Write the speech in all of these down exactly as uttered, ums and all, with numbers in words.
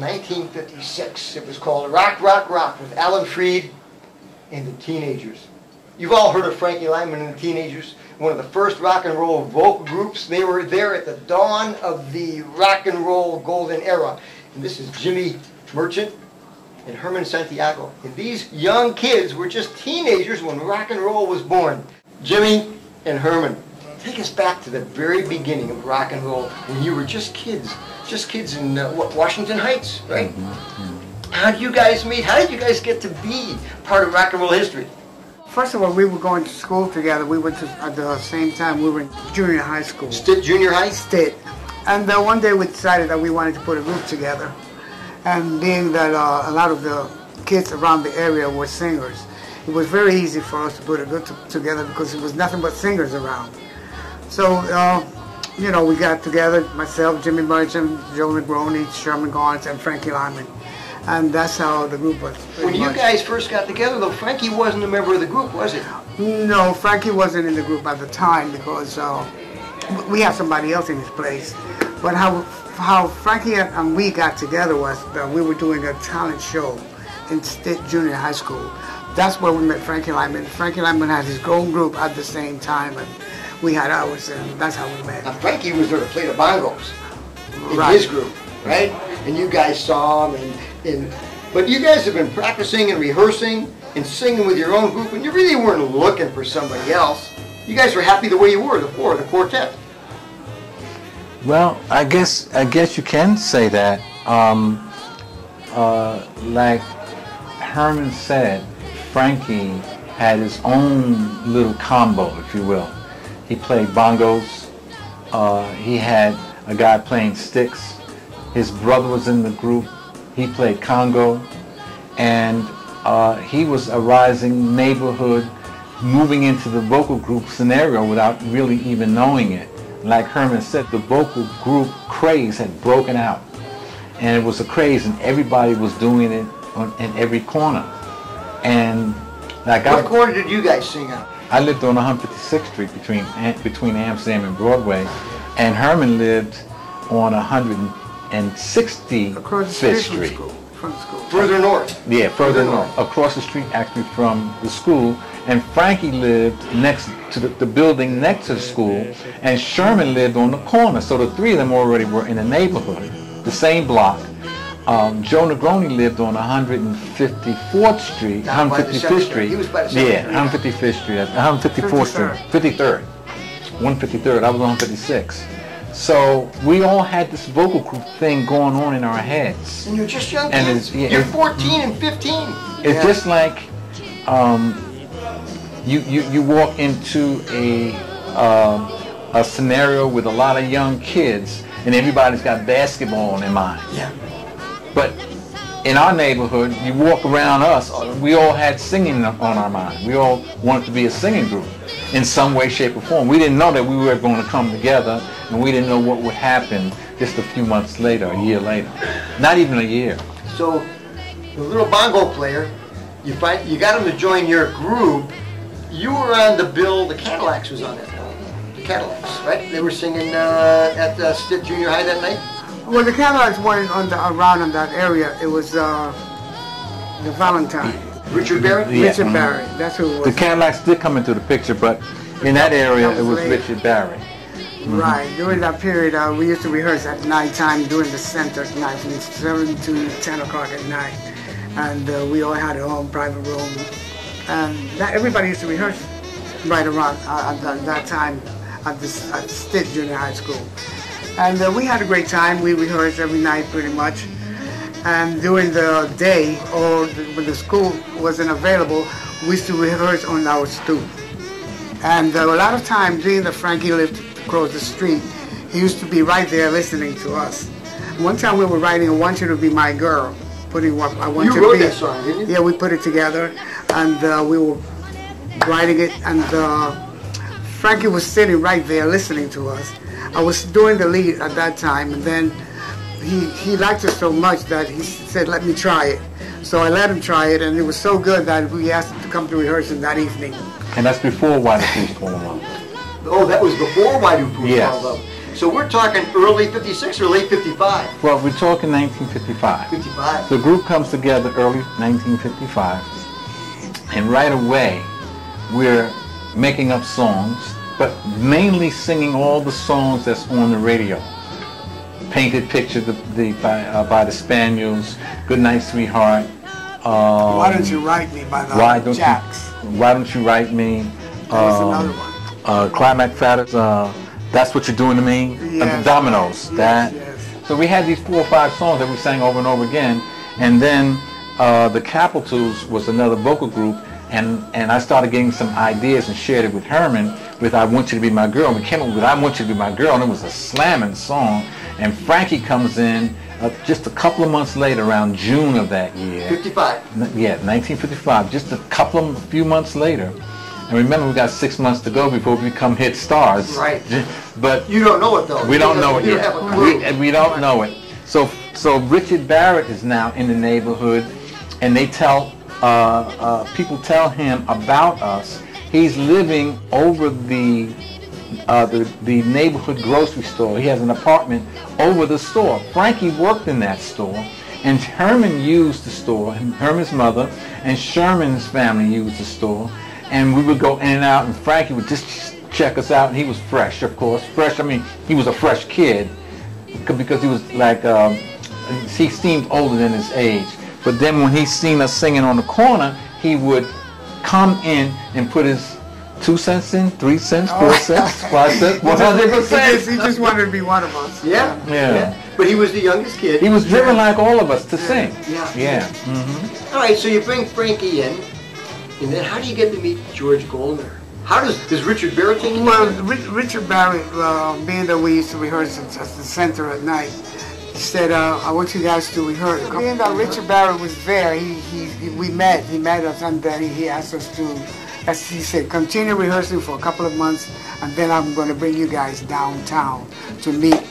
nineteen fifty-six. It was called Rock, Rock, Rock with Alan Freed and the Teenagers. You've all heard of Frankie Lymon and the Teenagers, one of the first rock and roll vocal groups. They were there at the dawn of the rock and roll golden era. And this is Jimmy Merchant and Herman Santiago. And these young kids were just teenagers when rock and roll was born. Jimmy and Herman, take us back to the very beginning of rock and roll when you were just kids. Just kids in uh, what, Washington Heights, right? Mm-hmm. How did you guys meet? How did you guys get to be part of rock and roll history? First of all, we were going to school together. We went to, at the same time, we were in junior high school. Stitt Junior High? Stitt. And uh, one day we decided that we wanted to put a group together. And being that uh, a lot of the kids around the area were singers, it was very easy for us to put a group together because there was nothing but singers around. So, uh, you know, we got together, myself, Jimmy Merchant, Joe Negroni, Sherman Garnes, and Frankie Lymon. And that's how the group was. When you much. guys first got together, though, Frankie wasn't a member of the group, was he? No, Frankie wasn't in the group at the time because uh, we had somebody else in his place. But how, how Frankie and we got together was that we were doing a talent show in Stitt Junior High School. That's where we met Frankie Lymon. Frankie Lymon had his own group at the same time. And, we had ours, and that's how we met. Now, Frankie was there to play the bongos in right. his group, right? And you guys saw him, and, and but you guys have been practicing and rehearsing and singing with your own group, and you really weren't looking for somebody else. You guys were happy the way you were, the four, the quartet. Well, I guess I guess you can say that. Um, uh, like Herman said, Frankie had his own little combo, if you will. He played bongos, uh, he had a guy playing sticks, his brother was in the group, he played Congo, and uh, he was a rising neighborhood, moving into the vocal group scenario without really even knowing it. Like Herman said, the vocal group craze had broken out, and it was a craze, and everybody was doing it on, in every corner. And like what I, corner did you guys sing on? I lived on one fifty-sixth Street between between Amsterdam and Broadway, and Herman lived on one sixty-fifth across the street Street. From school. From school. Further north. Yeah, further, further north. north. Across the street, actually, from the school. And Frankie lived next to the, the building next to the school, and Sherman lived on the corner. So the three of them already were in the neighborhood, the same block. Um, Joe Negroni lived on one fifty-fourth Street, Down one fifty-fifth Street. He was by the secretary. Yeah, one fifty-fifth Street, one fifty-fourth Street, fifty-third, one fifty-third. I was on one fifty-six. So we all had this vocal group thing going on in our heads. And you're just young and kids. It's, yeah, you're it's, fourteen and fifteen. It's yeah. just like um, you, you you walk into a uh, a scenario with a lot of young kids, and everybody's got basketball on their mind. Yeah. But in our neighborhood, you walk around us, we all had singing on our mind. We all wanted to be a singing group in some way, shape, or form. We didn't know that we were going to come together, and we didn't know what would happen just a few months later, a year later. Not even a year. So the little bongo player, you find, you got him to join your group. You were on the bill, the Cadillacs was on that bill. The Cadillacs, right? They were singing uh, at uh, Stitt Junior High that night? Well, the Cadillacs weren't on the, around in that area. It was uh, the Valentine. Richard Barrett? Yeah. Richard Barrett, that's who it was. The Cadillacs did come into the picture, but in that area that was it was later. Richard Barrett. Mm-hmm. Right. During that period, uh, we used to rehearse at nighttime during the center at night, from seven to ten o'clock at night. And uh, we all had our own private room. And that, everybody used to rehearse right around uh, at that, that time at, this, at Stitt Junior High School. And uh, we had a great time. We rehearsed every night pretty much. And during the day, or the, when the school wasn't available, we used to rehearse on our stoop. And uh, a lot of times, being that Frankie lived across the street, he used to be right there listening to us. One time we were writing I Want You to Be My Girl. Putting what I Want You, you wrote to Be. That song, didn't you? Yeah, we put it together, and uh, we were writing it, and uh, Frankie was sitting right there listening to us. I was doing the lead at that time, and then he, he liked it so much that he said, let me try it. So I let him try it, and it was so good that we asked him to come to rehearsal that evening. And that's before Why Do Fools Fall in Love? Oh, that was before Why Do Fools yes. Fall in Love? So we're talking early fifty-six or late fifty-five? Well, we're talking nineteen fifty-five. fifty-five. The group comes together early nineteen fifty-five, and right away we're making up songs, but mainly singing all the songs that's on the radio. Painted Picture the, the, by, uh, by the Spaniels, Good Night Sweetheart. Um, Why Don't You Write Me by the Jacks. Why Don't You Write Me. There's um, another one. Uh, Clyde McPhatter, uh, That's What You're Doing to Me. Yes, and the Dominoes. Yes, that. Yes. So we had these four or five songs that we sang over and over again. And then uh, the Capitals was another vocal group. And, and I started getting some ideas and shared it with Herman with I Want You to Be My Girl. And we came up with I Want You to Be My Girl, and it was a slamming song. And Frankie comes in uh, just a couple of months later, around June of that year. fifty-five. Yeah, nineteen fifty-five, just a couple of a few months later. And remember, we got six months to go before we become hit stars. Right. But you don't know it, though. We don't know it yet. We, we don't know it. So, so Richard Barrett is now in the neighborhood, and they tell... Uh, uh, people tell him about us. He's living over the, uh, the the neighborhood grocery store. He has an apartment over the store. Frankie worked in that store, and Herman used the store. Herman's mother and Sherman's family used the store, and we would go in and out, and Frankie would just check us out, and he was fresh, of course. Fresh, I mean, he was a fresh kid, because he was like, um, he seemed older than his age. But then when he seen us singing on the corner, he would come in and put his two cents in, three cents, four oh. cents, five cents, one hundred percent. He just wanted to be one of us. Yeah. Yeah. yeah, yeah. But he was the youngest kid. He was driven like all of us to yeah. sing. Yeah. Yeah. Mm-hmm. All right. So you bring Frankie in, and then how do you get to meet George Goldner? How does does Richard Barrett take you? Well, Rich, Richard Barrett, uh, being that we used to rehearse at the center at night. He said, uh, I want you guys to rehearse. Being that Richard Barrett was there, he, he, we met, he met us, and then he asked us to, as he said, continue rehearsing for a couple of months, and then I'm going to bring you guys downtown to meet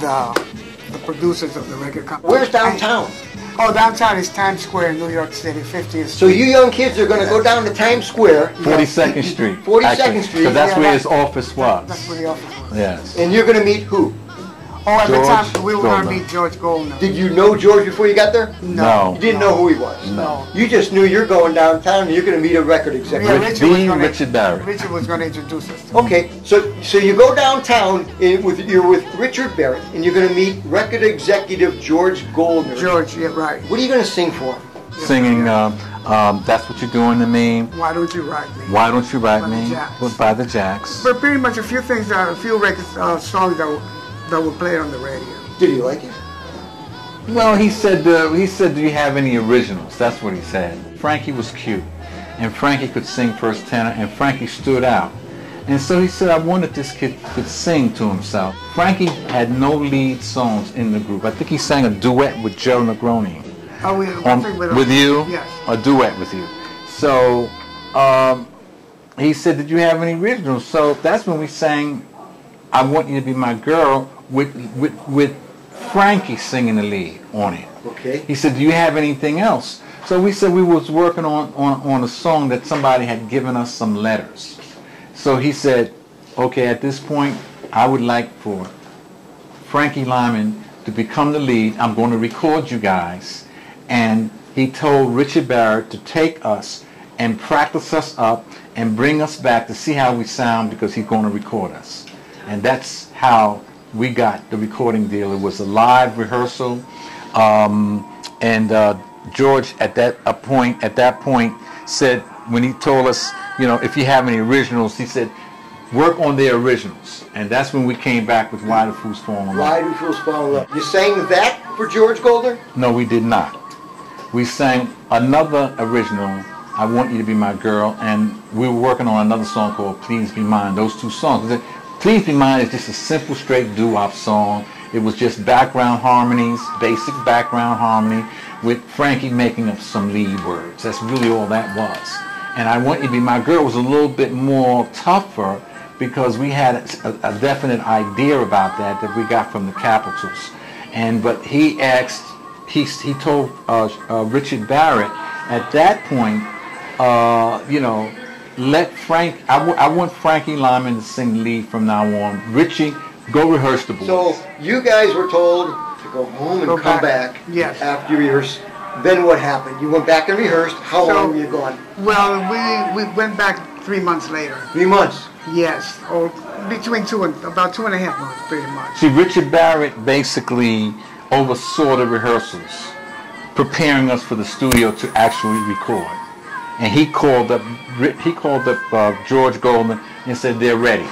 the, the producers of the record company. Where's downtown? And, oh, downtown is Times Square in New York City, fiftieth Street. So you young kids are going to yeah. go down to Times Square. forty-second Street. forty-second Street. Because that's yeah, where that, his office was. That's where the office was. Yes. And you're going to meet who? Oh, at George the time, we were going to meet George Goldner. Did you know George before you got there? No. no. You didn't no. know who he was? No. You just knew you're going downtown and you're going to meet a record executive. Yeah, Richard, was gonna, Richard Barrett. Richard was going to introduce us. Okay, so so you go downtown, and with, you're with Richard Barrett, and you're going to meet record executive George Goldner. George, yeah, right. What are you going to sing for him? Singing, yeah. um, um, That's What You're Doing to Me. Why Don't You Write Me. Why Don't You Write by Me. The by the Jacks. But pretty much a few things, uh, a few records, uh, songs that were... that were played on the radio. Did he like it? Well, he said, uh, he said, do you have any originals? That's what he said. Frankie was cute, and Frankie could sing first tenor, and Frankie stood out. And so he said, I wanted this kid could sing to himself. Frankie had no lead songs in the group. I think he sang a duet with Joe Negroni. Oh, we on, with, with you? Yes. A duet with you. So um, he said, did you have any originals? So that's when we sang I Want You to Be My Girl, with, with, with Frankie singing the lead on it. Okay. He said, do you have anything else? So we said we was working on, on, on a song that somebody had given us some letters. So he said, okay, at this point, I would like for Frankie Lymon to become the lead. I'm going to record you guys. And he told Richard Barrett to take us and practice us up and bring us back to see how we sound, because he's going to record us. And that's how we got the recording deal. It was a live rehearsal, um, and uh, George at that a point at that point said, when he told us, you know, if you have any originals, he said, work on the originals. And that's when we came back with Why Do Fools Fall in Love. Why Do Fools Fall in Love. You sang that for George Goldner? No, we did not. We sang another original, I Want You to Be My Girl, and we were working on another song called Please Be Mine. Those two songs. Please Be Mine is just a simple, straight doo-wop song. It was just background harmonies, basic background harmony, with Frankie making up some lead words. That's really all that was. And I Want You to Be My Girl was a little bit more tougher, because we had a, a definite idea about that that we got from the Capitals. And but he asked, he he told uh, uh, Richard Barrett at that point, uh, you know, let Frank. I, w I want Frankie Lymon to sing lead from now on. Richie, go rehearse the boys. So you guys were told to go home and go come back. back yes. After you rehearse. Then what happened? You went back and rehearsed. How so, long were you gone? Well, we we went back three months later. Three months. Yes, or between two and about two and a half months, pretty much. See, Richard Barrett basically oversaw the rehearsals, preparing us for the studio to actually record. And he called up, he called up uh, George Goldner and said they're ready.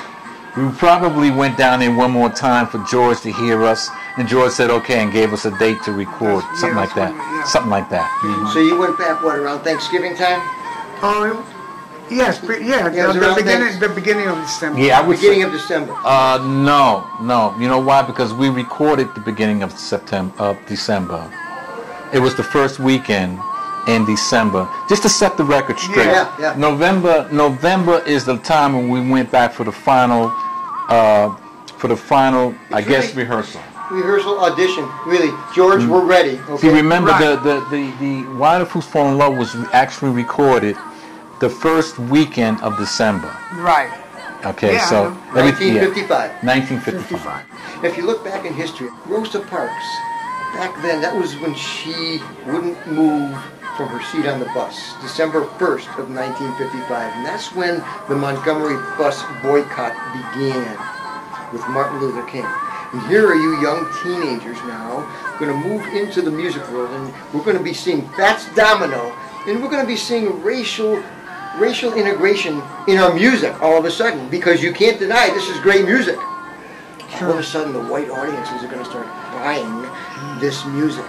We probably went down there one more time for George to hear us, and George said okay and gave us a date to record, that's, something, yeah, like that. One, yeah. something like that, something like that. So you went back what, around Thanksgiving time? Oh. Um, Yes, yeah, yeah the, beginning, the beginning of December. Yeah, I would beginning say, of December. Uh, no, no. You know why? Because we recorded the beginning of September, of December. It was the first weekend in December. Just to set the record straight. Yeah, yeah. November, November is the time when we went back for the final, uh, for the final, it's I really guess, rehearsal. Rehearsal audition, really. George, mm. we're ready. Okay? See, remember right. the the the the Why Do Fools Fall in Love was actually recorded the first weekend of December. Right. Okay, yeah, so... nineteen fifty-five. Yeah, nineteen fifty-five. If you look back in history, Rosa Parks, back then, that was when she wouldn't move from her seat on the bus. December first of nineteen fifty-five. And that's when the Montgomery bus boycott began with Martin Luther King. And here are you young teenagers now, going to move into the music world, and we're going to be seeing Fats Domino, and we're going to be seeing racial... racial integration in our music all of a sudden, because you can't deny this is great music. All of a sudden the white audiences are going to start buying this music.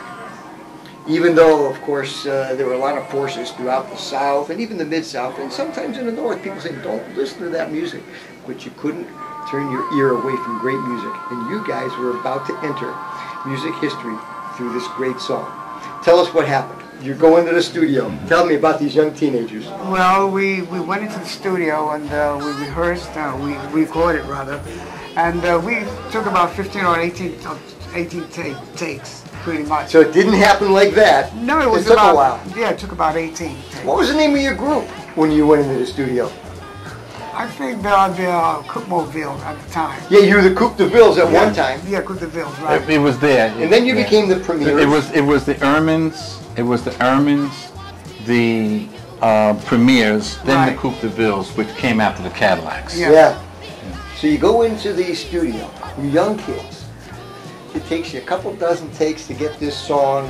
Even though, of course, uh, there were a lot of forces throughout the South and even the Mid-South and sometimes in the North, people saying, don't listen to that music. But you couldn't turn your ear away from great music. And you guys were about to enter music history through this great song. Tell us what happened. You go into the studio. Tell me about these young teenagers. Well, we, we went into the studio and uh, we rehearsed, uh, we recorded rather, and uh, we took about fifteen or eighteen takes, pretty much. So it didn't happen like that. No, it was it took about, a while. Yeah, it took about eighteen takes. What was the name of your group when you went into the studio? I think they were the uh, Cookmovilles at the time. Yeah, you were the Coupe de Villes at yeah. one time. Yeah, Coupe de Villes, right. It, it was there. It, and then you yeah. became the Premiers. It was, it was the Irmins, it was the Irmins, the uh, Premiers, then right. the Coupe de Villes, which came after the Cadillacs. Yeah. Yeah. yeah. So you go into the studio, you young kids. It takes you a couple dozen takes to get this song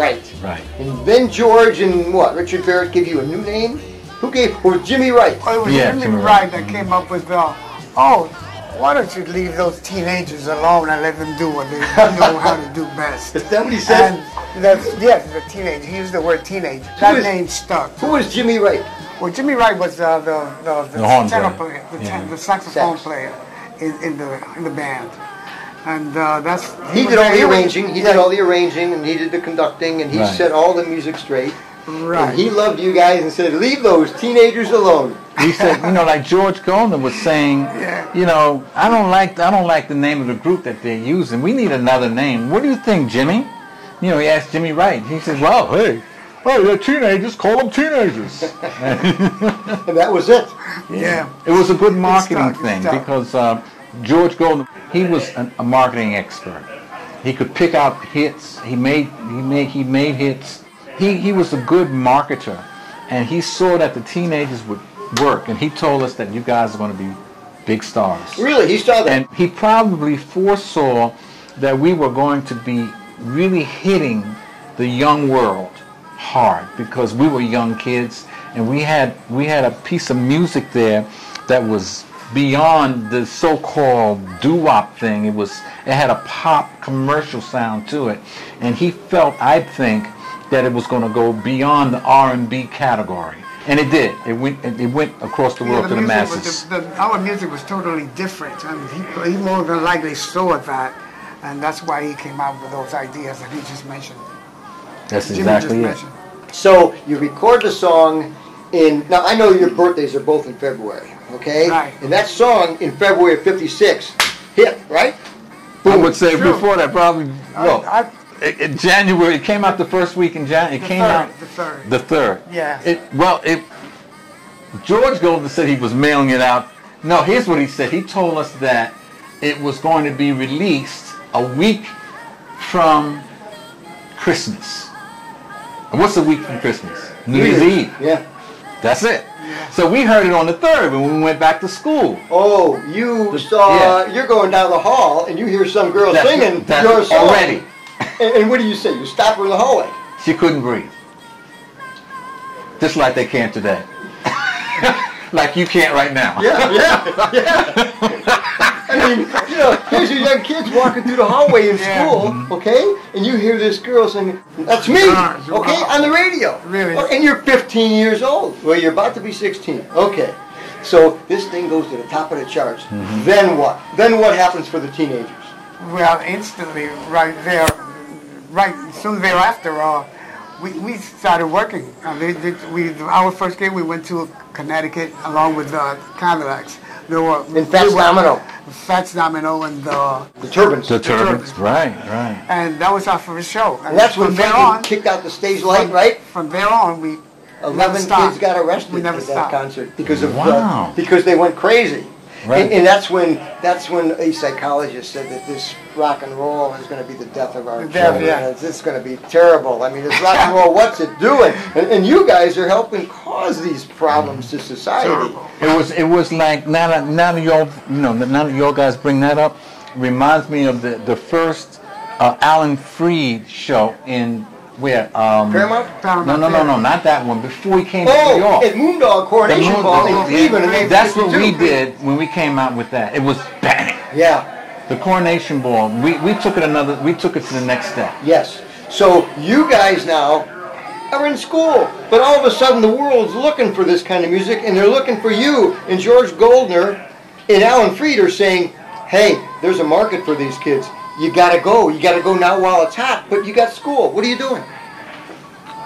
right. Right. And then George and what, Richard Barrett give you a new name? Who gave, or Jimmy Wright? Oh, it was yeah, Jimmy, Jimmy Wright that came up with, uh, oh, why don't you leave those teenagers alone and let them do what they know how to do best. Is that what he said? And that's, yes, the teenage, he used the word teenage. Who that is, name stuck. Who was Jimmy Wright? Well, Jimmy Wright was uh, the, the, the, the, tenor player, the, yeah. ten, the saxophone Sax. player in, in, the, in the band. And uh, that's... He, he did all the arranging, he yeah. did all the arranging, and he did the conducting, and he right. set all the music straight. Right. And he loved you guys and said, leave those teenagers alone. He said, you know, like George Goldner was saying, yeah. you know, I don't like I don't like the name of the group that they're using. We need another name. What do you think, Jimmy? You know, he asked Jimmy Wright. He says, well, hey, well, they're teenagers. Call them teenagers. And that was it. Yeah. yeah. It was a good marketing it's tough, it's tough. thing because uh, George Goldner, he was an, a marketing expert. He could pick out hits. He made, he made, he made hits. he, he was a good marketer, and he saw that the teenagers would work, and he told us that you guys are going to be big stars. Really? He saw that? And he probably foresaw that we were going to be really hitting the young world hard, because we were young kids, and we had, we had a piece of music there that was beyond the so-called doo-wop thing. It was, it had a pop commercial sound to it, and he felt, I think, that it was going to go beyond the R and B category, and it did. It went, it went across the world, yeah, the to the masses. The, the, our music was totally different, and he, he more than likely saw that, and that's why he came out with those ideas that he just mentioned. That's Jimmy exactly just it. Mentioned. So you record the song in, now I know your birthdays are both in February. Okay, right. And that song in February of fifty-six hit, right? I would say True. before that, probably, well, I, I, it, it January, it came out the first week in January. It came third, out the third. The third. Yeah. It, well, it, George Goldner said he was mailing it out. No, here's what he said. He told us that it was going to be released a week from Christmas. And what's a week from Christmas? New Year's Eve. Yeah. That's it. So we heard it on the third when we went back to school. Oh, you the, saw, yeah. You're going down the hall and you hear some girl that's singing that's your song. Already. And, and what do you say? You stop her in the hallway. She couldn't breathe. Just like they can't today. Like you can't right now. Yeah, yeah, yeah. I mean, you know, here's your young kids walking through the hallway in yeah. school, okay? And you hear this girl singing, that's me, okay, on the radio. Really? And you're fifteen years old. Well, you're about to be sixteen. Okay. So this thing goes to the top of the charts. Mm-hmm. Then what? Then what happens for the teenagers? Well, instantly, right there, right soon thereafter, uh, we, we started working. Uh, they, they, we, our first game, we went to Connecticut along with uh, Cadillacs. There were, and Fats Domino. Fats Domino and the... The Turbans. The, the Turbans, right, right. And that was our first show. And, and that's when Frankie kicked out the stage light, from, right? From there on, we Eleven kids stopped. got arrested we never at stopped. that concert. Because of wow. the, because they went crazy. Right. And, and that's when that's when a psychologist said that this rock and roll is going to be the death of our children. Yeah. It's, it's going to be terrible. I mean, this rock and roll, what's it doing? And, and you guys are helping cause these problems to society. Terrible. It was it was like now that now that y'all you know now that y'all guys bring that up, reminds me of the the first uh, Alan Freed show in. Where, um, Paramount? Paramount? No, no, no, no, not that one. Before we came oh, to New York. Oh, Moondog Coronation Ball in Cleveland. That's what we did when we came out with that. It was bang. Yeah. The Coronation Ball. We, we took it another, we took it to the next step. Yes. So you guys now are in school, but all of a sudden the world's looking for this kind of music, and they're looking for you. And George Goldner and Alan Freed are saying, hey, there's a market for these kids. You gotta go. You gotta go now while it's hot. But you got school. What are you doing?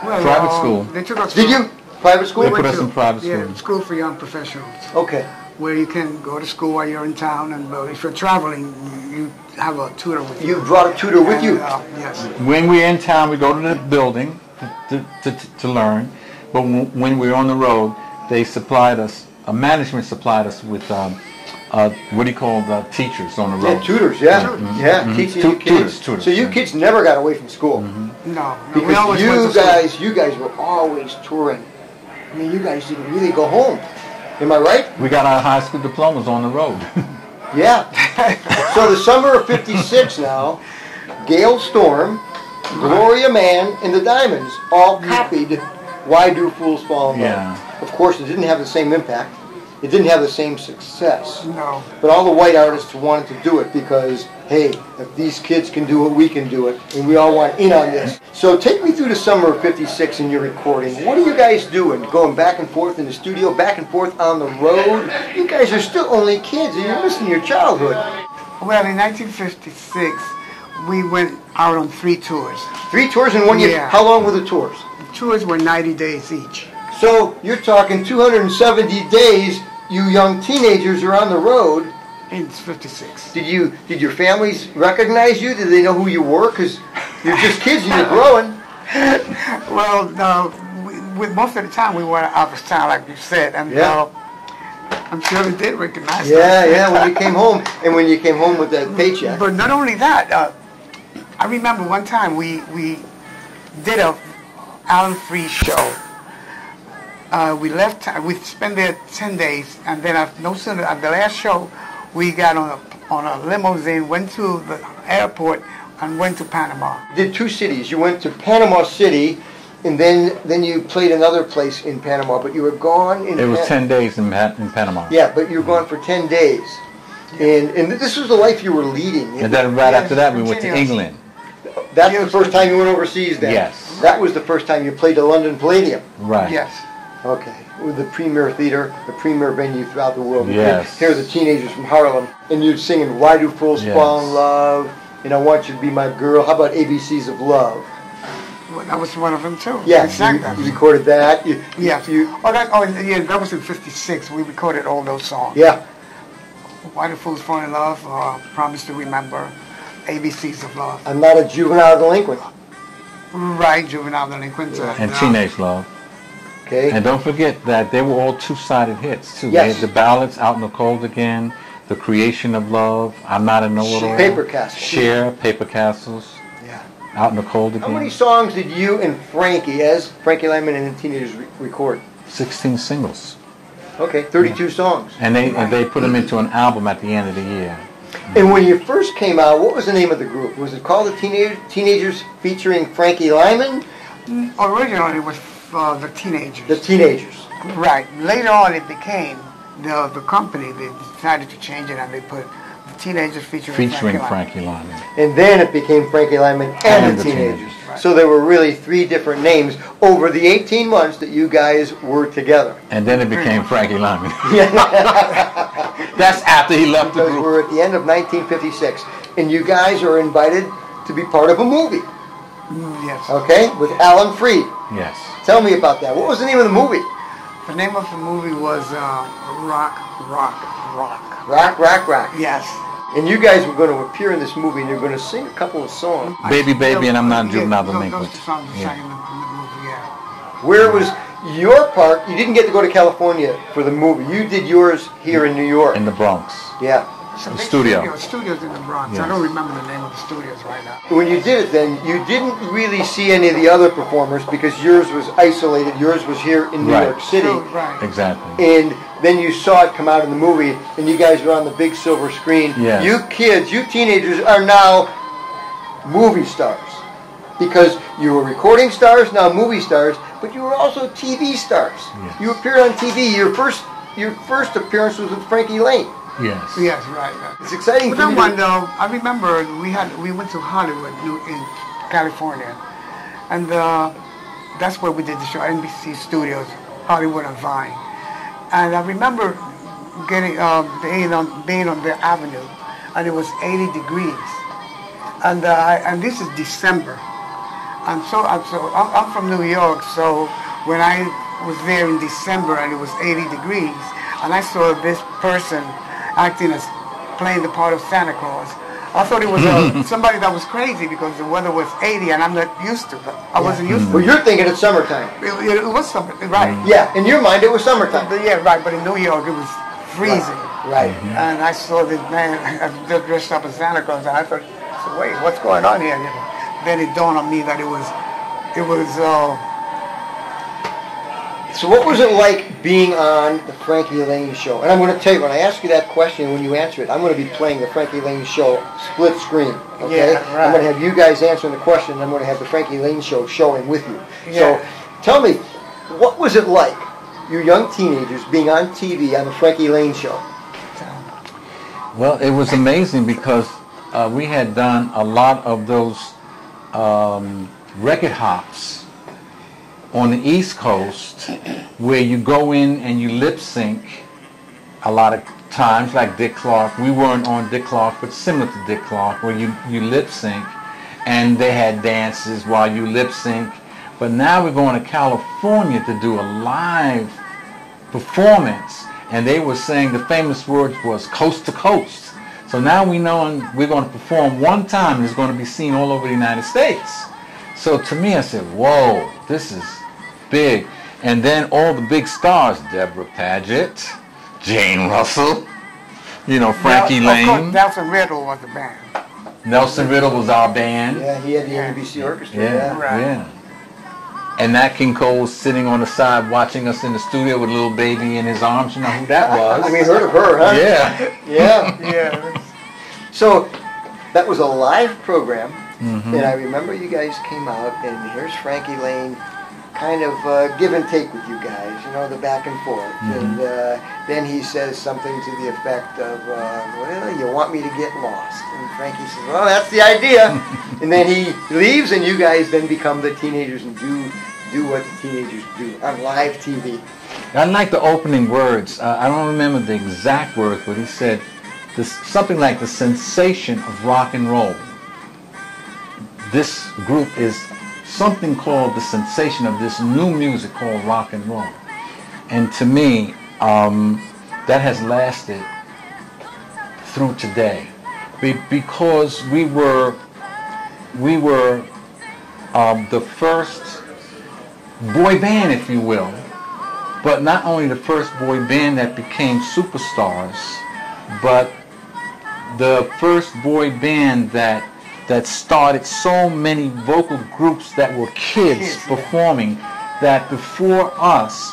Well, private uh, school. They took us. Did you private school? They put us in private yeah, school. School for young professionals. Okay. Where you can go to school while you're in town, and uh, if you're traveling, you have a tutor with you. You brought a tutor with and, you. Uh, yes. When we're in town, we go to the building to to, to, to learn. But when we're on the road, they supplied us. Uh, management supplied us with. Um, Uh, what do you call the teachers on the road? Yeah, tutors, yeah. Mm-hmm. Yeah, mm-hmm. teaching tu you kids. Tutors, tutors, so you yeah. kids never got away from school. Mm-hmm. No. Because you guys, you guys were always touring. I mean, you guys didn't really go home. Am I right? We got our high school diplomas on the road. Yeah. So the summer of fifty-six now, Gale Storm, Gloria Mann, and the Diamonds all copied Why Do Fools Fall in Love? Yeah. Of course, it didn't have the same impact. It didn't have the same success. No. But all the white artists wanted to do it because, hey, if these kids can do it, we can do it. And we all want in on this. So take me through the summer of fifty-six in your recording. What are you guys doing? Going back and forth in the studio, back and forth on the road? You guys are still only kids and you're missing your childhood. Well, in nineteen fifty-six, we went out on three tours. Three tours in one yeah. year? How long were the tours? The tours were ninety days each. So you're talking two hundred seventy days. You young teenagers are on the road. It's fifty-six. Did you? Did your families recognize you? Did they know who you were? Because you're just kids and you're growing. Well, no. We, we, most of the time we were out of town, like you said, and yeah. uh, I'm sure they did recognize you. Yeah, us. yeah. When you came home, and when you came home with that paycheck. But not only that, uh, I remember one time we we did a Alan Freed show. Uh, we left, we spent there ten days, and then after, no sooner, at the last show, we got on a, on a limousine, went to the airport, and went to Panama. You did two cities. You went to Panama City, and then, then you played another place in Panama, but you were gone in... It was ten days in, in Panama. Yeah, but you were gone for ten days. And, and this was the life you were leading. And then right after that, we went to England. That's the first time you went overseas then? Yes. That was the first time you played the London Palladium? Right. Yes. Okay. With the premier theater, the premier venue throughout the world. Yes. Here are the teenagers from Harlem. And you're singing Why Do Fools Fall in Love? And I Want You to Be My Girl. How about A B C's of Love? Well, that was one of them too. Yeah, sang that. You recorded that. You, yeah. You, oh, that, oh, yeah, that was in fifty-six. We recorded all those songs. Yeah. Why Do Fools Fall in Love, uh, Promise to Remember, A B C's of Love. I'm not a juvenile delinquent. Right, juvenile delinquent. Yeah. Uh, and no. Teenage Love. Okay. And don't forget that they were all two-sided hits, too. Yes. They had the ballads, Out in the Cold Again, The Creation of Love, I'm Not a Know-It-All. Paper Castles. Share, Paper Castles. Yeah. Out in the Cold Again. How many songs did you and Frankie, as Frankie Lymon and the Teenagers, re record? sixteen singles. Okay, thirty-two yeah. songs. And they, right. they put them into an album at the end of the year. And when you first came out, what was the name of the group? Was it called the Teenagers, Teenagers featuring Frankie Lymon? Originally it was uh, the Teenagers. The Teenagers. Right. Later on it became the, the company. They decided to change it and they put the Teenagers featuring, featuring Frankie Lymon. And then it became Frankie Lymon and, and the, the Teenagers. Teenagers. Right. So there were really three different names over the eighteen months that you guys were together. And then it became Frankie Lymon. That's after he left because the group. We're at the end of nineteen fifty-six, and you guys are invited to be part of a movie. Yes. Okay, with Alan Freed. Yes. Tell me about that. What was the name of the movie? The name of the movie was uh, Rock, Rock, Rock. Rock, Rock, Rock. Yes. And you guys were going to appear in this movie, and you're going to sing a couple of songs. Baby, Baby, and I'm Not Juvenile Delinquent. Where was your part? You didn't get to go to California for the movie. You did yours here in New York. In the Bronx. Yeah. It's a the studio. studio. Studios in the Bronx. Yes. I don't remember the name of the studios right now. When you did it then, you didn't really see any of the other performers because yours was isolated. Yours was here in New right. York City. So, right. Exactly. And then you saw it come out in the movie and you guys were on the big silver screen. Yes. You kids, you teenagers are now movie stars because you were recording stars, now movie stars, but you were also T V stars. Yes. You appeared on T V. Your first, your first appearance was with Frankie Laine. Yes. Yes, right. right. It's exciting. But that one, though, I remember we had we went to Hollywood, New, in California, and uh, that's where we did the show, N B C Studios, Hollywood and Vine. And I remember getting uh, being on being on their avenue, and it was eighty degrees, and uh, and this is December, and so I'm so I'm from New York, so when I was there in December and it was eighty degrees, and I saw this person acting as playing the part of Santa Claus. I thought it was uh, somebody that was crazy because the weather was eighty, and I'm not used to that. I yeah. wasn't used to. Well, you're thinking it's summertime. It, it was summer, right? Yeah, in your mind it was summertime. But, yeah, right. But in New York it was freezing. Right. right. Yeah. And I saw this man dressed up as Santa Claus, and I thought, so wait, what's going on here? You know? Then it dawned on me that it was, it was. Uh, So what was it like being on the Frankie Laine show? And I'm going to tell you, when I ask you that question, when you answer it, I'm going to be playing the Frankie Laine show split screen. Okay? Yeah, right. I'm going to have you guys answering the question, and I'm going to have the Frankie Laine show showing with you. Yeah. So tell me, what was it like, you young teenagers, being on T V on the Frankie Laine show? Well, it was amazing because uh, we had done a lot of those um, record hops on the East Coast, where you go in and you lip sync a lot of times, like Dick Clark. We weren't on Dick Clark, but similar to Dick Clark, where you, you lip sync, and they had dances while you lip sync. But now we're going to California to do a live performance, and they were saying the famous word was coast to coast. So now we know we're going to perform one time, and it's going to be seen all over the United States. So to me, I said, whoa, this is big. And then all the big stars, Deborah Paget, Jane Russell, you know, Frankie now, Laine. Of course, Nelson Riddle was the band. Nelson Riddle was our band. Yeah, he had the N B C orchestra. Yeah, yeah. Right. yeah. and Nat King Cole sitting on the side watching us in the studio with a little baby in his arms. You know who that was. I mean, heard of her, huh? Yeah. Yeah, yeah. So that was a live program, mm-hmm. and I remember you guys came out, and here's Frankie Laine kind of uh, give and take with you guys, you know, the back and forth. Mm-hmm. And uh, then he says something to the effect of, uh, well, you want me to get lost. And Frankie says, well, that's the idea. And then he leaves, and you guys then become the teenagers and do do what the teenagers do on live T V. I like the opening words. Uh, I don't remember the exact words, but he said this, something like the sensation of rock and roll. This group is something called the sensation of this new music called rock and roll. And to me, um, that has lasted through today. Be because we were, we were um, the first boy band, if you will, but not only the first boy band that became superstars, but the first boy band that that started so many vocal groups that were kids performing, that before us,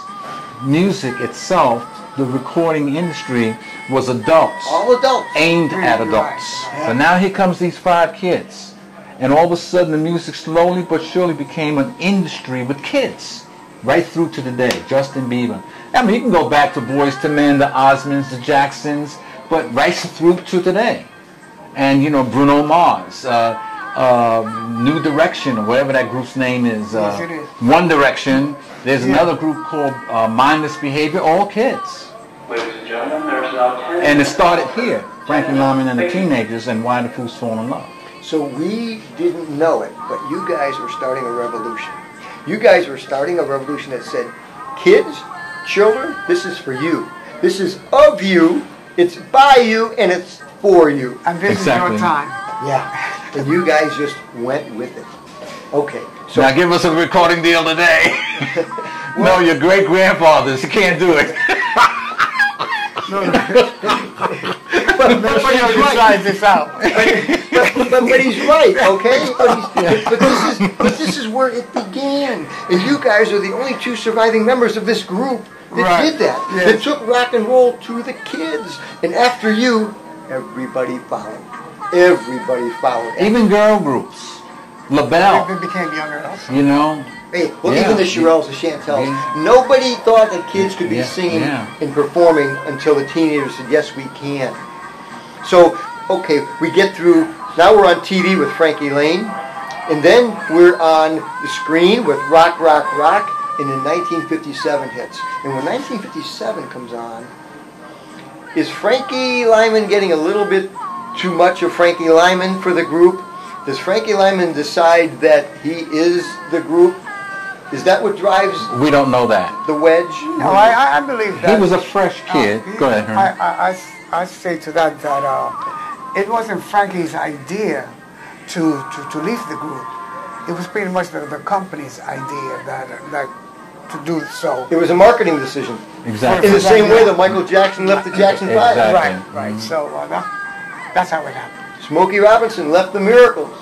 music itself, the recording industry, was adults. All adults. Aimed at adults. So now here comes these five kids. And all of a sudden the music slowly but surely became an industry with kids. Right through to today. Justin Bieber. I mean, you can go back to Boyz Two Men, the Osmonds, the Jacksons, but right through to today. And, you know, Bruno Mars, uh, uh, New Direction, or whatever that group's name is, uh, yes, it is. One Direction. There's yeah. another group called uh, Mindless Behavior, all kids. Ladies and gentlemen, there's now and it started here, Frankie Lymon and the Teenagers and Why Do Fools Fall in Love. So we didn't know it, but you guys were starting a revolution. You guys were starting a revolution that said, kids, children, this is for you. This is of you, it's by you, and it's for you. I'm visiting exactly. your time. Yeah. And you guys just went with it. Okay. So now give us a recording deal today. Well, no, your great-grandfathers can't do it. No, no. But, but, but he's right. This out. But, but, but, but he's right, okay? But, he's, but, this is, but this is where it began. And you guys are the only two surviving members of this group that right. did that. Yes. That took rock and roll to the kids. And after you, everybody followed. Everybody followed. Even girl groups. LaBelle. Even became younger also. You know? Hey, well, yeah. even the Shirelles, the Chantels. Yeah. Nobody thought that kids could be yeah. singing yeah. and performing until the teenagers said, yes, we can. So, okay, we get through. Now we're on T V with Frankie Laine. And then we're on the screen with Rock, Rock, Rock. And the nineteen fifty-seven hits. And when nineteen fifty-seven comes on, is Frankie Lymon getting a little bit too much of Frankie Lymon for the group? Does Frankie Lymon decide that he is the group? Is that what drives? We don't know that. The wedge? No, I, I believe that. He was a fresh kid. Uh, Go ahead, Herman. I, I, I say to that that uh, it wasn't Frankie's idea to, to, to leave the group. It was pretty much the, the company's idea that, that to do so. It was a marketing decision. Exactly. In the same way that Michael Jackson left the Jackson Five. Exactly. Right, right. Mm-hmm. So uh, that, that's how it happened. Smokey Robinson left the Miracles.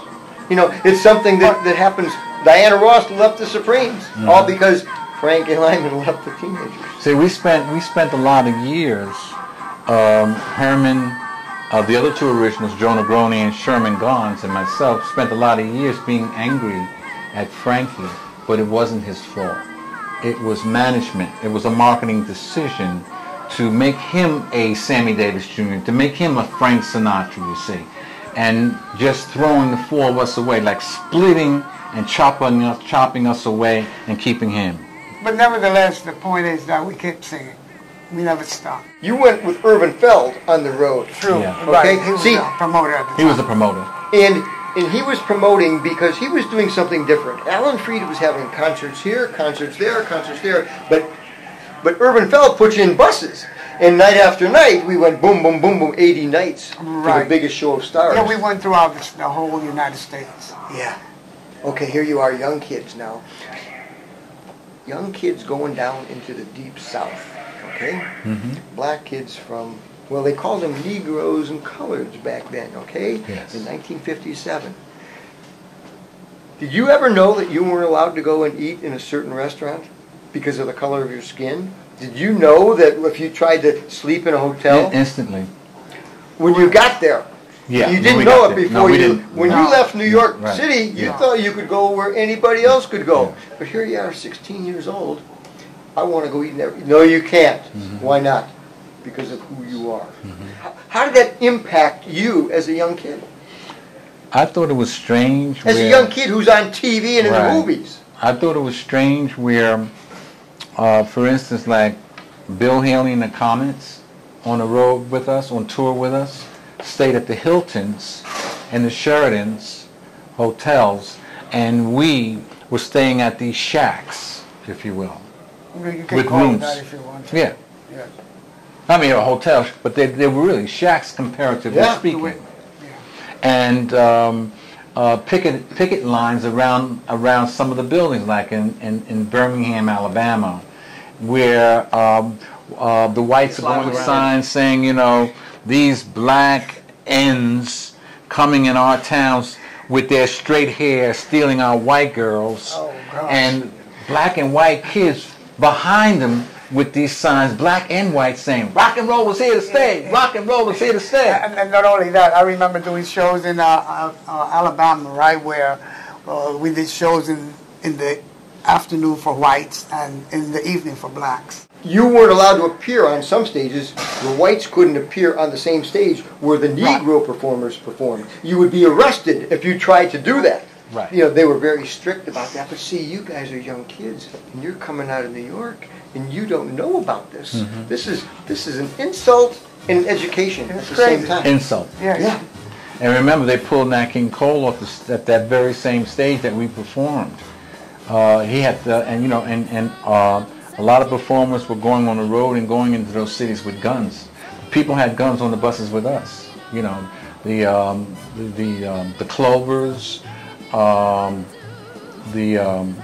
You know, it's something that, that happens. Diana Ross left the Supremes, mm-hmm. all because Frankie Lymon left the Teenagers. See, we spent we spent a lot of years, um, Herman, uh, the other two originals, Joe Negroni and Sherman Garnes, and myself, spent a lot of years being angry at Frankie, but it wasn't his fault. It was management. It was a marketing decision to make him a Sammy Davis Junior, to make him a Frank Sinatra, you see. And just throwing the four of us away, like splitting and chopping us, chopping us away and keeping him. But nevertheless, the point is that we kept singing. We never stopped. You went with Irvin Feld on the road. True. Yeah. Okay. Right. He was See, a promoter at the time. He was a promoter. And And he was promoting because he was doing something different. Alan Freed was having concerts here, concerts there, concerts there. But but Irvin Feld put you in buses. And night after night, we went boom, boom, boom, boom, eighty nights right. to the biggest show of stars. Yeah, we went throughout the whole United States. Yeah. Okay, here you are, young kids now. Young kids going down into the deep south, okay? Mm-hmm. Black kids from... Well, they called them Negroes and Coloreds back then, okay? Yes. In nineteen fifty-seven. Did you ever know that you weren't allowed to go and eat in a certain restaurant because of the color of your skin? Did you know that if you tried to sleep in a hotel? Yeah, instantly. When you got there. Yeah, you didn't know it there. before no, you when no. you left New York right. City, you yeah. thought you could go where anybody else could go. Yeah. But here you are, sixteen years old. I want to go eat in every. No, you can't. Mm-hmm. Why not? Because of who you are. Mm-hmm. how, how did that impact you as a young kid? I thought it was strange. As where, a young kid who's on T V and right. in the movies. I thought it was strange where, uh, for instance, like Bill Haley in the comments on the road with us, on tour with us, stayed at the Hiltons and the Sheratons hotels, and we were staying at these shacks, if you will, well, you can with call rooms. It that if you want to. Yeah. Yes. I mean, a hotel, but they, they were really shacks, comparatively yeah. speaking. Yeah. And um, uh, picket picket lines around around some of the buildings, like in, in, in Birmingham, Alabama, where um, uh, the whites are going with signs saying, you know, these black ends coming in our towns with their straight hair, stealing our white girls, oh, and black and white kids behind them with these signs, black and white, saying, rock and roll is here to stay, rock and roll is here to stay. And, and not only that, I remember doing shows in uh, uh, uh, Alabama, right, where uh, we did shows in, in the afternoon for whites and in the evening for blacks. You weren't allowed to appear on some stages. The whites couldn't appear on the same stage where the Negro right. performers performed. You would be arrested if you tried to do that. Right. You know, they were very strict about that. But see, you guys are young kids, and you're coming out of New York, and you don't know about this. Mm-hmm. This is this is an insult and an education it's at the crazy. same time. Insult. Yeah. yeah. And remember, they pulled Nat King Cole off the, at that very same stage that we performed. Uh, he had the, and you know, and and uh, a lot of performers were going on the road and going into those cities with guns. People had guns on the buses with us. You know, the um, the the, um, the Clovers, um, the. Um,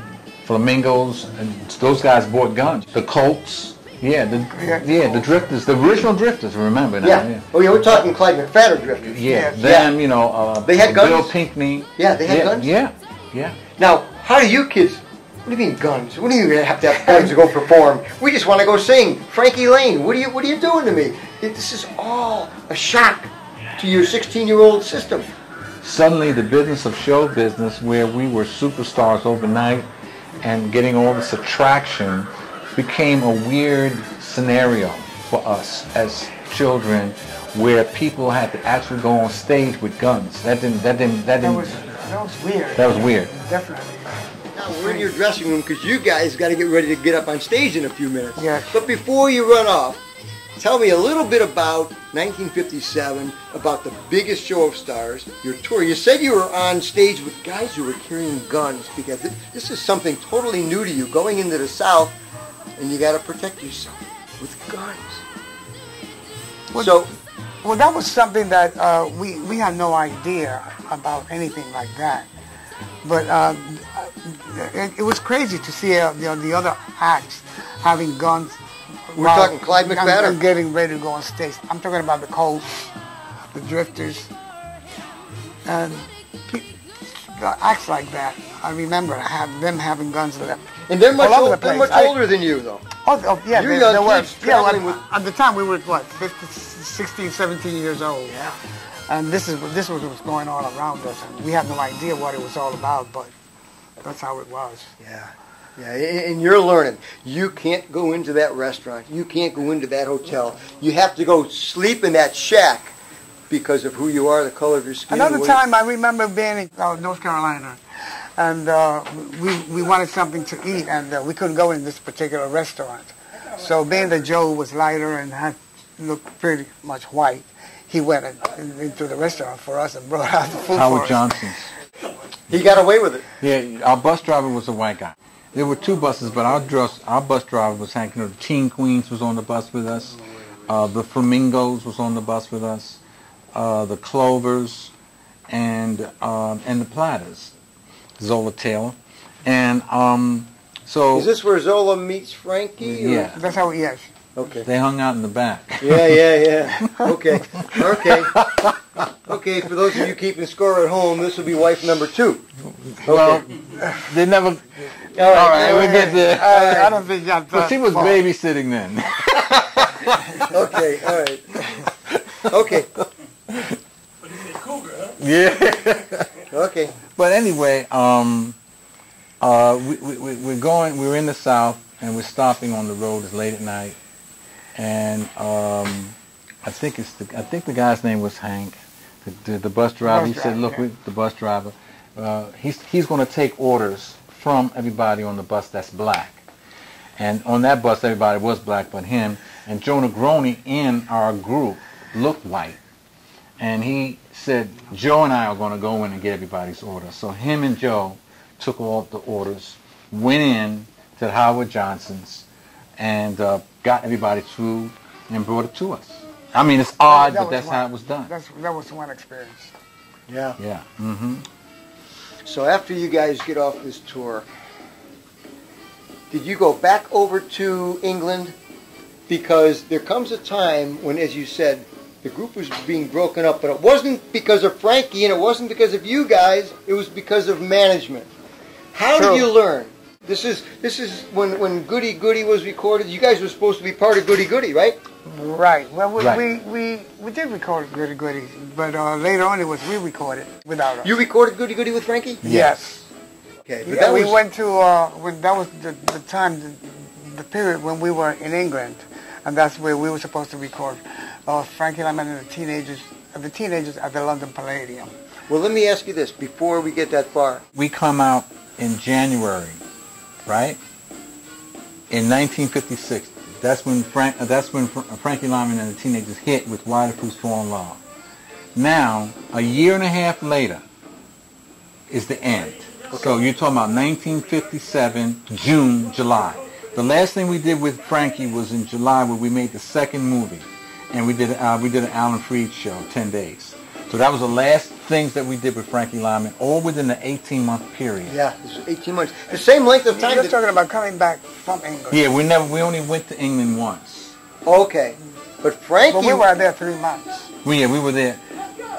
Flamingos, and those guys bought guns. The Colts, yeah, the yeah, the Drifters, the original Drifters. Remember now? Yeah. yeah. Oh yeah, we're talking Clyde McPhatter Drifters. Yeah. yeah. Them, you know, uh, they had guns. Bill Pinkney. Yeah, they had yeah, guns. Yeah, yeah. Now, how do you kids? What do you mean guns? What do you have to have guns to go perform? We just want to go sing. Frankie Laine. What are you? What are you doing to me? It, this is all a shock to your sixteen-year-old system. Suddenly, the business of show business, where we were superstars overnight. And getting all this attraction became a weird scenario for us as children, where people had to actually go on stage with guns. That didn't. That didn't. That didn't. That was, that was weird. That was weird. Definitely. Now we're in your dressing room because you guys got to get ready to get up on stage in a few minutes. Yeah. But before you run off, tell me a little bit about nineteen fifty-seven, about the biggest show of stars, your tour. You said you were on stage with guys who were carrying guns, because this is something totally new to you, going into the South, and you got to protect yourself with guns. Well, so, well, that was something that uh, we, we had no idea about anything like that. But uh, it, it was crazy to see uh, the, the other acts having guns. We're well, talking Clyde McPhatter. I'm, I'm getting ready to go on stage. I'm talking about the Colts, the Drifters, and acts like that. I remember I have them having guns with them. And they're much, old, the they're much older I, than you, though. Oh, oh yeah. You're they, young they were, kids yeah, traveling well, with... At the time, we were, what, fifteen, sixteen, seventeen years old. Yeah. And this is this was what was going on around us, and we had no idea what it was all about, but that's how it was. Yeah. Yeah, and you're learning. You can't go into that restaurant. You can't go into that hotel. You have to go sleep in that shack because of who you are, the color of your skin. Another time I remember being in uh, North Carolina, and uh, we, we wanted something to eat, and uh, we couldn't go in this particular restaurant. So being that Joe was lighter and had looked pretty much white, he went in, into the restaurant for us and brought out the food Howard for us. Johnson's. He got away with it. Yeah, our bus driver was a white guy. There were two buses, but our, dress, our bus driver was hanging out. Teen Queens was on the bus with us. Uh, the Flamingos was on the bus with us. Uh, the Clovers and uh, and the Platters, Zola Taylor. And um, so... Is this where Zola meets Frankie? Or? Yeah. That's how he is. Okay. They hung out in the back. Yeah, yeah, yeah. Okay. Okay. Okay, for those of you keeping score at home, this will be wife number two. Okay. Well, they never... All right, all right all we right, get the... Right. I don't think I'm... Well, she was well. babysitting then. Okay, all right. Okay. But it's a cougar, huh? Yeah. Okay. But anyway, um, uh, we, we, we're going, we're in the South, and we're stopping on the road. It's late at night. And um, I think it's the, I think the guy's name was Hank, the, the, the bus driver. Bus he driver, said, look, yeah. we, the bus driver, uh, he's, he's going to take orders from everybody on the bus that's black. And on that bus, everybody was black but him. And Joe Negroni in our group looked white. And he said, Joe and I are going to go in and get everybody's order. So him and Joe took all the orders, went in to Howard Johnson's, and uh, got everybody's food and brought it to us. I mean, it's odd, that but that's one, how it was done. That's, that was one experience. Yeah. Yeah. Mm-hmm. So after you guys get off this tour, did you go back over to England? Because there comes a time when, as you said, the group was being broken up, but it wasn't because of Frankie, and it wasn't because of you guys. It was because of management. How True. did you learn? This is this is when when Goody Goody was recorded. You guys were supposed to be part of Goody Goody, right? Right. Well, we right. We, we we did record Goody Goody, but uh, later on it was we recorded without us. You recorded Goody Goody with Frankie? Yes. Okay. But yeah, that we was... went to uh, when that was the, the time, the, the period when we were in England, and that's where we were supposed to record. Uh, Frankie Lymon and the teenagers, uh, the teenagers at the London Palladium. Well, let me ask you this before we get that far. We come out in January, right? In nineteen fifty-six. That's when Frank. Uh, that's when Fr Frankie Lymon and the teenagers hit with "Why Do Fools Fall in Love." Now, a year and a half later, is the end. Okay. So you're talking about nineteen fifty-seven, June, July. The last thing we did with Frankie was in July, where we made the second movie. And we did uh, we did an Alan Freed show, ten days. So that was the last things that we did with Frankie Lymon, all within the eighteen month period. Yeah, this was eighteen months. The same length of time. You're talking about coming back from England. Yeah, we never we only went to England once. Okay, but Frankie. Well, we were there three months. We yeah we were there.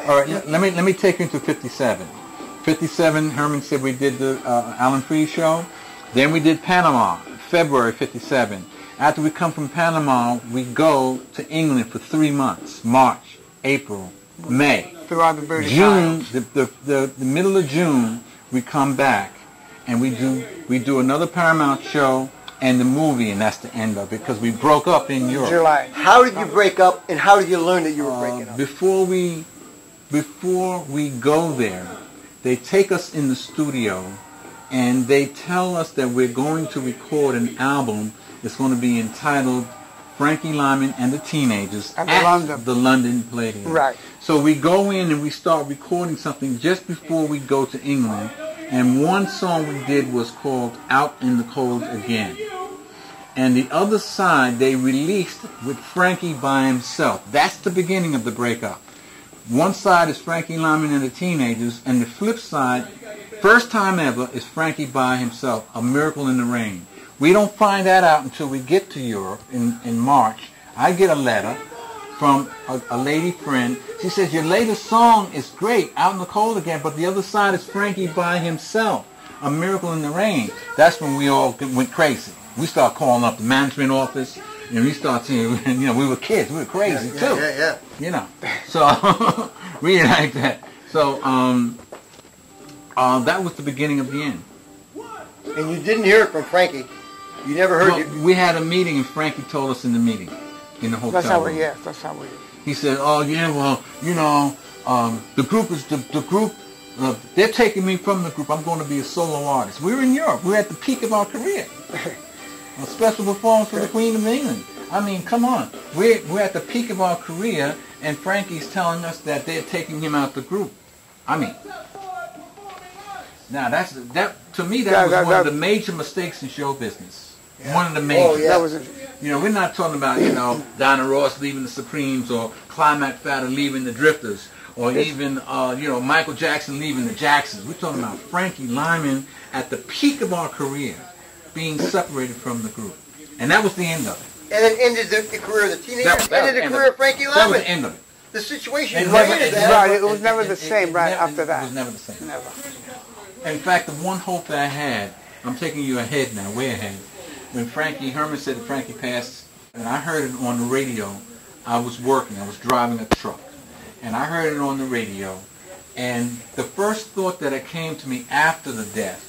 All right, let me let me take you into fifty-seven. fifty-seven, Herman said we did the uh, Alan Freed show. Then we did Panama, February fifty-seven. After we come from Panama, we go to England for three months, March, April, May. Throughout the British June, the, the, the, the middle of June, we come back and we do, we do another Paramount show and the movie, and that's the end of it because we broke up in Europe. July. How did you break up and how did you learn that you were breaking up? Uh, before we, before we go there, they take us in the studio and they tell us that we're going to record an album. It's going to be entitled Frankie Lymon and the Teenagers and at London. the London Palladium. Right. So we go in and we start recording something just before we go to England. And one song we did was called Out in the Cold Again. And the other side they released with Frankie by himself. That's the beginning of the breakup. One side is Frankie Lymon and the Teenagers. And the flip side, first time ever, is Frankie by himself, A Miracle in the Rain. We don't find that out until we get to Europe in, in March. I get a letter from a, a lady friend. She says, your latest song is great, Out in the Cold Again, but the other side is Frankie by himself, A Miracle in the Rain. That's when we all went crazy. We start calling up the management office, and we start seeing, you know, we were kids. We were crazy, yeah, yeah, too. Yeah, yeah, you know, so we ain't like that. So um, uh, that was the beginning of the end. And you didn't hear it from Frankie. You never heard it. Well, we had a meeting, and Frankie told us in the meeting, in the hotel That's how we, yeah, that's how we. He said, oh, yeah, well, you know, um, the group is, the, the group, uh, they're taking me from the group. I'm going to be a solo artist. We were in Europe. We were at the peak of our career. A special performance for the Queen of England. I mean, come on. We're, we're at the peak of our career, and Frankie's telling us that they're taking him out the group. I mean... Now, that's, that, to me, that yeah, was that, one that, of the major mistakes in show business. Yeah. One of the major. Oh, yeah. That was a, you know, we're not talking about, you know, Diana Ross leaving the Supremes or Clyde McPhatter leaving the Drifters or even, uh, you know, Michael Jackson leaving the Jacksons. We're talking about Frankie Lymon at the peak of our career being separated from the group. And that was the end of it. And it ended the, the career of the teenagers. That, that ended the career of Frankie Lymon. That was the end of it. the situation it created never, that. Right, it was never it, the it, same it, right never, after that. It was never the same. Never. In fact, the one hope that I had, I'm taking you ahead now, way ahead. When Frankie, Herman said that Frankie passed, and I heard it on the radio, I was working, I was driving a truck. And I heard it on the radio, and the first thought that it came to me after the death,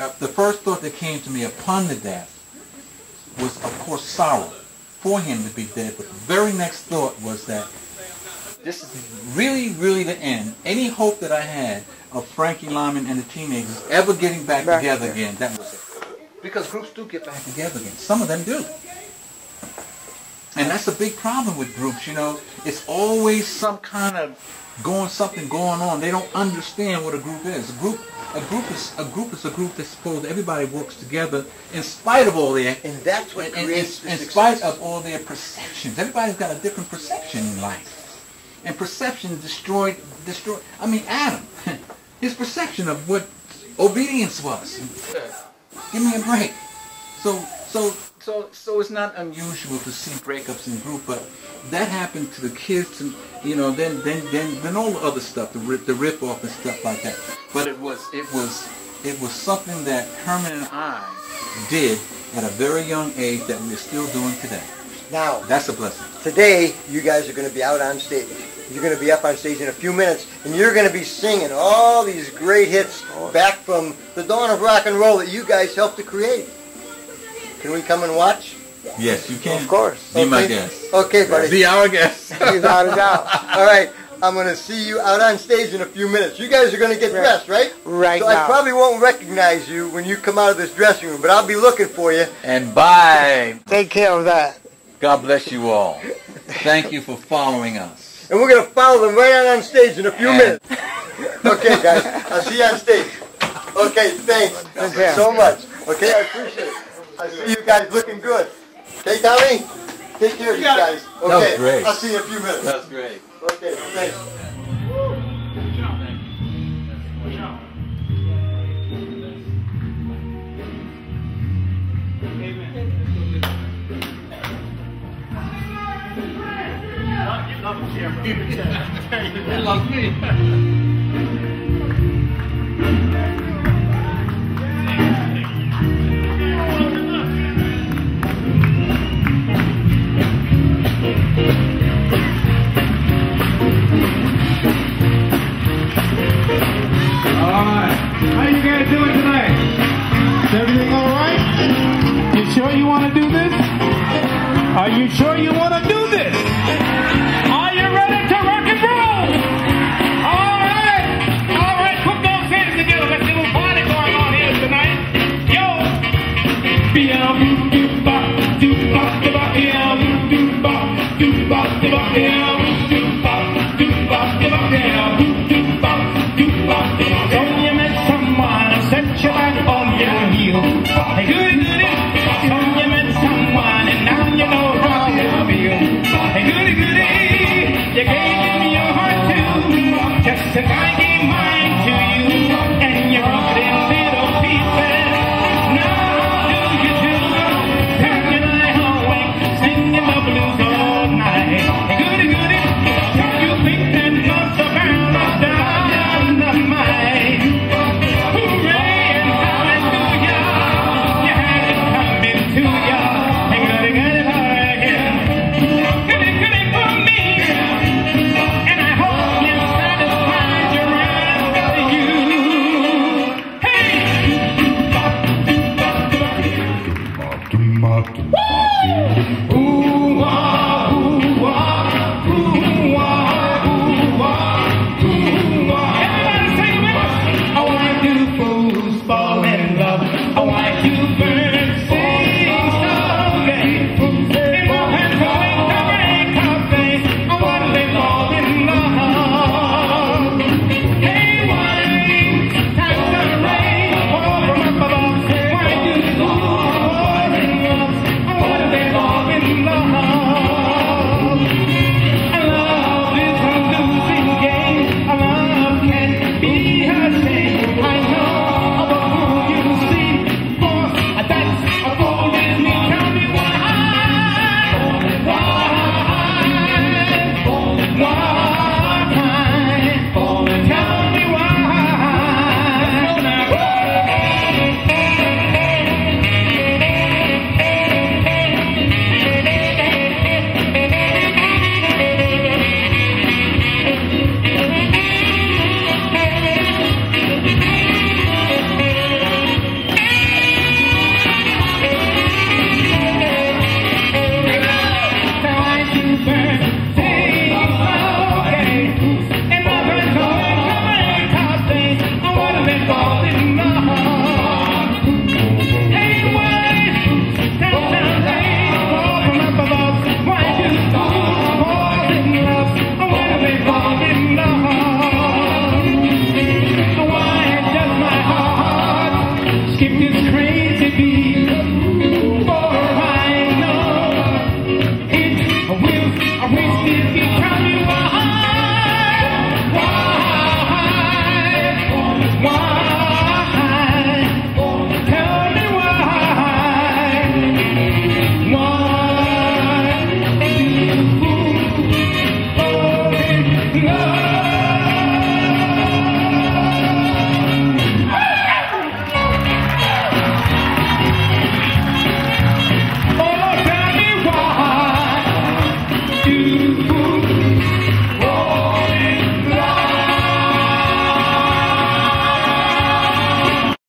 uh, the first thought that came to me upon the death was, of course, sorrow for him to be dead. But the very next thought was that this is really, really the end. Any hope that I had of Frankie Lymon and the Teenagers ever getting back, back together there. again, that was it. Because groups do get back together again. Some of them do. And that's a big problem with groups, you know. It's always some kind of going, something going on. They don't understand what a group is. A group, a group is a group is a group that's supposed everybody works together in spite of all their and that's what and, creates in, in spite of all their perceptions. Everybody's got a different perception in life, and perception destroyed, destroyed. I mean, Adam, his perception of what obedience was. Give me a break. So, so. So, so it's not unusual to see breakups in group, but that happened to the kids, and you know, then, then, then, then all the other stuff, the rip, the rip off and stuff like that. But it was, it was, it was something that Herman and I did at a very young age that we're still doing today. Now, that's a blessing. Today, you guys are going to be out on stage. You're going to be up on stage in a few minutes, and you're going to be singing all these great hits back from the dawn of rock and roll that you guys helped to create. Can we come and watch? Yes, you can. Of course. Be okay. my guest. Okay, buddy. Be our guest. He's out and out. All right, I'm going to see you out on stage in a few minutes. You guys are going to get dressed, right? Right So now. I probably won't recognize you when you come out of this dressing room, but I'll be looking for you. And bye. Take care of that. God bless you all. Thank you for following us. And we're going to follow them right out on stage in a few and minutes. Okay, guys. I'll see you on stage. Okay, thanks okay. so much. Okay, I appreciate it. I see you guys looking good. Okay, Tommy? Take care of you guys. Okay. That was great. I'll see you in a few minutes. That's great. Okay, thanks. You love the camera. You love me.